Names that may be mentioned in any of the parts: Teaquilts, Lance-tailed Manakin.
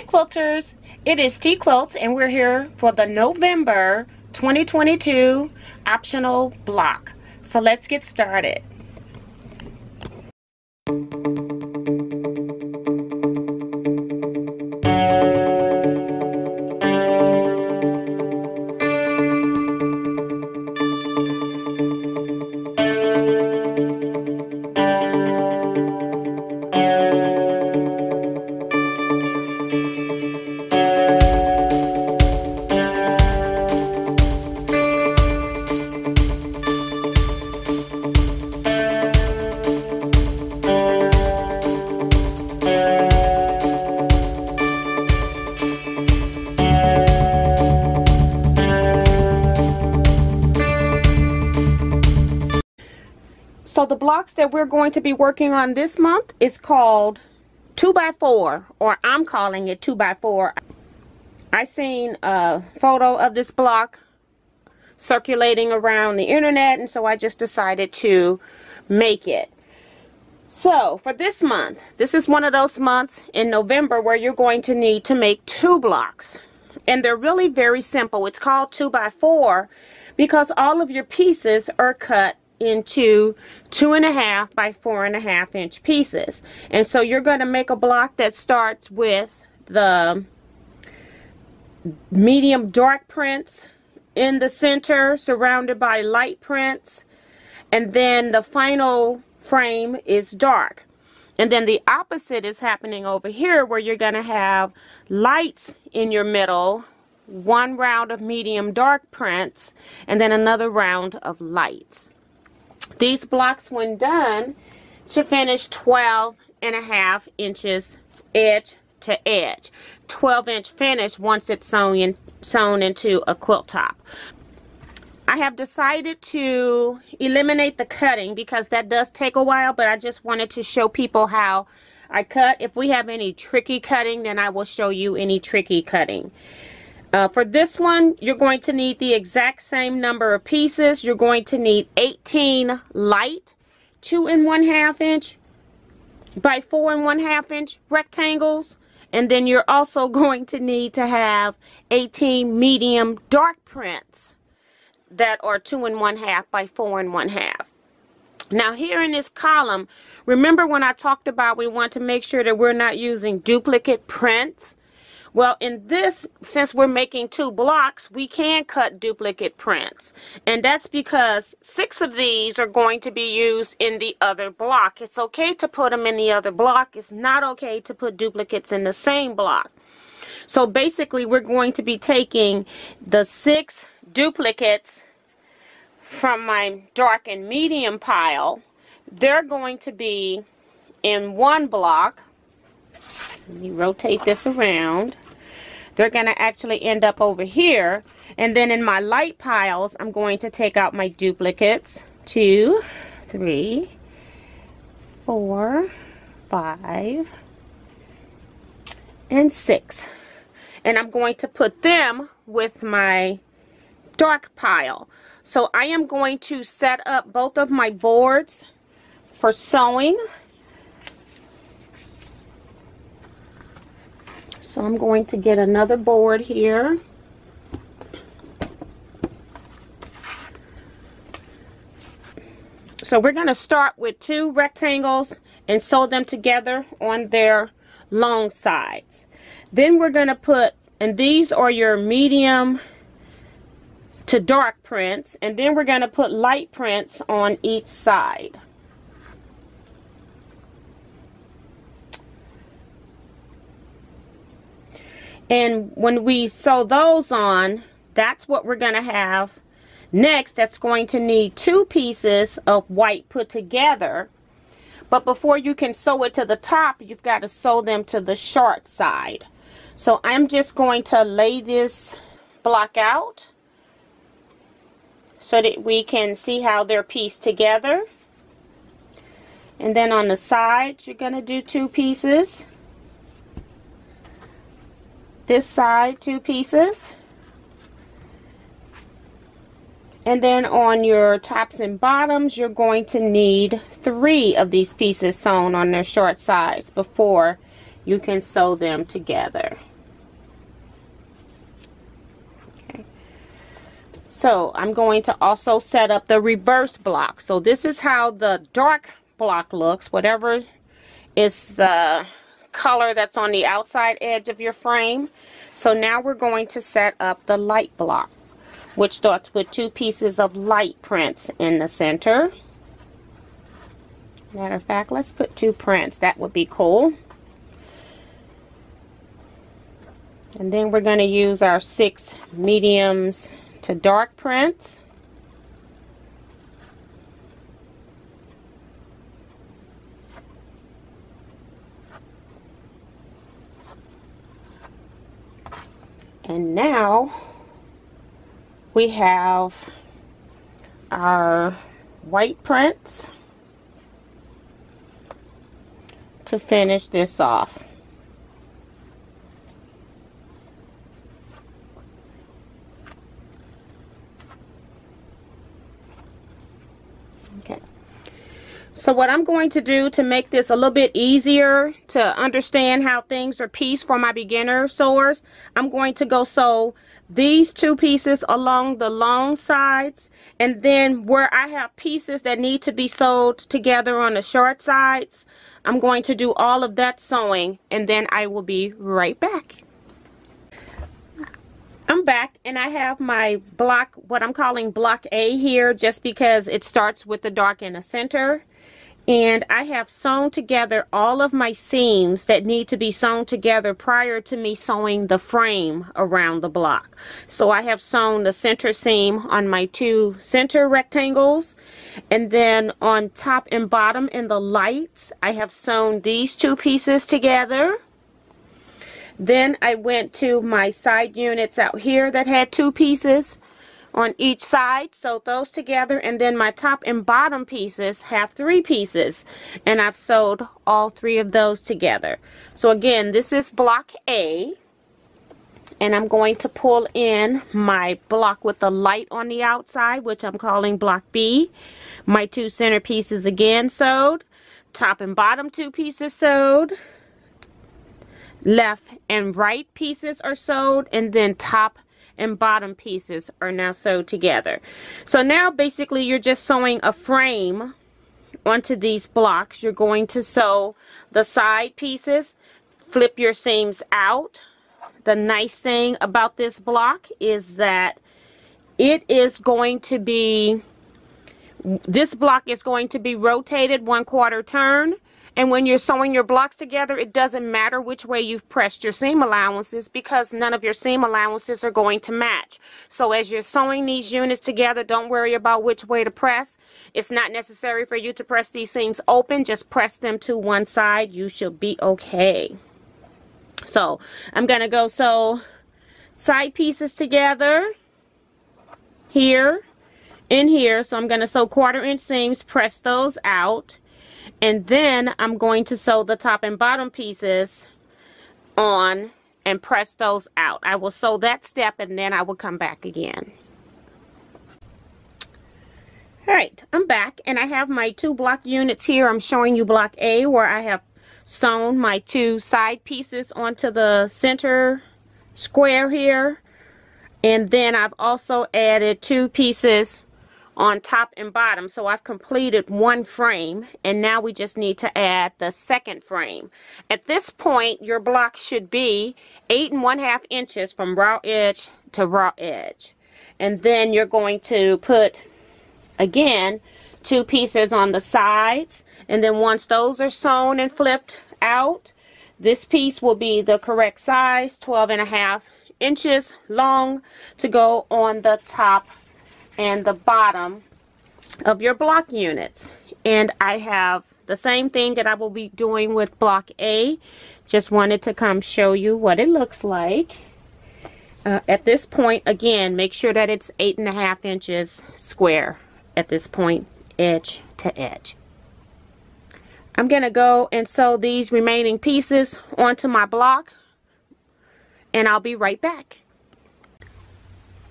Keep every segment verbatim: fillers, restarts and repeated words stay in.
Hi quilters, it is Teaquilts and we're here for the November twenty twenty-two optional block. So let's get started. So the blocks that we're going to be working on this month is called two by four, or I'm calling it two by four. I seen a photo of this block circulating around the internet, and so I just decided to make it. So for this month, this is one of those months in November where you're going to need to make two blocks. And they're really very simple. It's called two by four because all of your pieces are cut into two and a half by four and a half inch pieces, and so you're going to make a block that starts with the medium dark prints in the center surrounded by light prints, and then the final frame is dark, and then the opposite is happening over here where you're going to have lights in your middle, one round of medium dark prints and then another round of lights. These blocks, when done, should finish twelve and a half inches edge to edge. twelve inch finish once it's sewn, in, sewn into a quilt top. I have decided to eliminate the cutting because that does take a while, but I just wanted to show people how I cut. If we have any tricky cutting, then I will show you any tricky cutting. Uh, for this one, you're going to need the exact same number of pieces. You're going to need eighteen light, two and one half inch by four and one half inch rectangles, and then you're also going to need to have eighteen medium dark prints that are two and one half by four and one half. Now here in this column, remember when I talked about we want to make sure that we're not using duplicate prints? Well, in this, since we're making two blocks, we can cut duplicate prints. And that's because six of these are going to be used in the other block. It's okay to put them in the other block. It's not okay to put duplicates in the same block. So basically, we're going to be taking the six duplicates from my dark and medium pile. They're going to be in one block. Let me rotate this around. They're going to actually end up over here, and then in my light piles I'm going to take out my duplicates, two, three, four, five, and six, and I'm going to put them with my dark pile. So I am going to set up both of my boards for sewing. So I'm going to get another board here. So we're going to start with two rectangles and sew them together on their long sides. Then we're going to put, and these are your medium to dark prints, and then we're going to put light prints on each side. And when we sew those on, that's what we're going to have next. That's going to need two pieces of white put together. But before you can sew it to the top, you've got to sew them to the short side. So I'm just going to lay this block out so that we can see how they're pieced together. And then on the sides, you're going to do two pieces. This side, two pieces, and then on your tops and bottoms you're going to need three of these pieces sewn on their short sides before you can sew them together. Okay. So I'm going to also set up the reverse block. So this is how the dark block looks, whatever is the color that's on the outside edge of your frame. So now we're going to set up the light block, which starts with two pieces of light prints in the center. Matter of fact, let's put two prints. That would be cool. And then we're going to use our six mediums to dark prints. And now we have our white prints to finish this off. Okay. So what I'm going to do to make this a little bit easier to understand how things are pieced for my beginner sewers, I'm going to go sew these two pieces along the long sides, and then where I have pieces that need to be sewed together on the short sides, I'm going to do all of that sewing, and then I will be right back. I'm back, and I have my block, what I'm calling block A here, just because it starts with the dark in the center. And I have sewn together all of my seams that need to be sewn together prior to me sewing the frame around the block. So I have sewn the center seam on my two center rectangles, and then on top and bottom in the lights I have sewn these two pieces together. Then I went to my side units out here that had two pieces on each side, sew those together, and then my top and bottom pieces have three pieces, and I've sewed all three of those together. So again, this is block A, and I'm going to pull in my block with the light on the outside, which I'm calling block B. My two center pieces again sewed, top and bottom two pieces sewed, left and right pieces are sewed, and then top and bottom pieces are now sewed together. So now basically you're just sewing a frame onto these blocks. You're going to sew the side pieces, flip your seams out. The nice thing about this block is that it is going to be, this block is going to be rotated one quarter turn. And when you're sewing your blocks together, it doesn't matter which way you've pressed your seam allowances, because none of your seam allowances are going to match. So as you're sewing these units together, don't worry about which way to press. It's not necessary for you to press these seams open. Just press them to one side. You should be okay. So I'm going to go sew side pieces together here and here. So I'm going to sew quarter inch seams, press those out. And then I'm going to sew the top and bottom pieces on and press those out. I will sew that step, and then I will come back again. Alright, I'm back, and I have my two block units here. I'm showing you block A, where I have sewn my two side pieces onto the center square here. And then I've also added two pieces on top and bottom, so I've completed one frame, and now we just need to add the second frame. At this point, your block should be eight and one half inches from raw edge to raw edge, and then you're going to put again two pieces on the sides, and then once those are sewn and flipped out, this piece will be the correct size, twelve and a half inches long, to go on the top and the bottom of your block units. And I have the same thing that I will be doing with block A. Just wanted to come show you what it looks like. Uh, at this point, again, make sure that it's eight and a half inches square at this point, edge to edge. I'm going to go and sew these remaining pieces onto my block, and I'll be right back.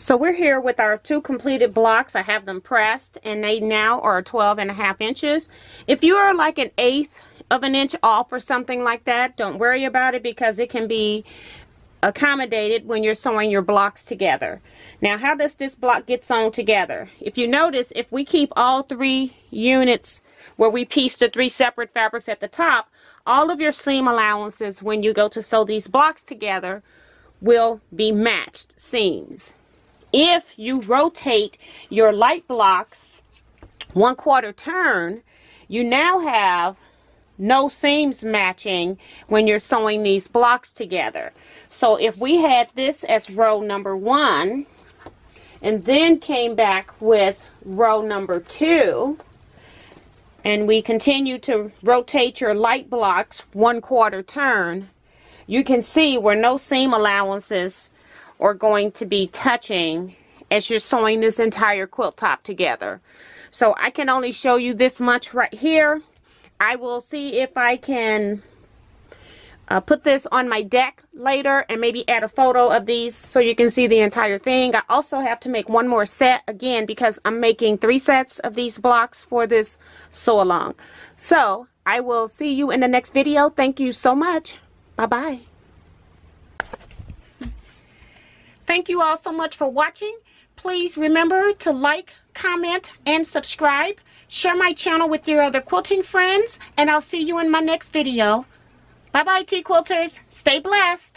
So we're here with our two completed blocks. I have them pressed, and they now are twelve and a half inches. If you are like an eighth of an inch off or something like that, don't worry about it because it can be accommodated when you're sewing your blocks together. Now, how does this block get sewn together? If you notice, if we keep all three units where we pieced the three separate fabrics at the top, all of your seam allowances when you go to sew these blocks together will be matched seams. If you rotate your light blocks one quarter turn, you now have no seams matching when you're sewing these blocks together. So if we had this as row number one and then came back with row number two, and we continue to rotate your light blocks one quarter turn, you can see where no seam allowances are going to be touching as you're sewing this entire quilt top together. So I can only show you this much right here. I will see if I can uh, put this on my deck later and maybe add a photo of these so you can see the entire thing. I also have to make one more set again because I'm making three sets of these blocks for this sew along. So I will see you in the next video. Thank you so much. Bye-bye. Thank you all so much for watching. Please remember to like, comment, and subscribe. Share my channel with your other quilting friends, and I'll see you in my next video. Bye-bye, Teaquilters. Stay blessed.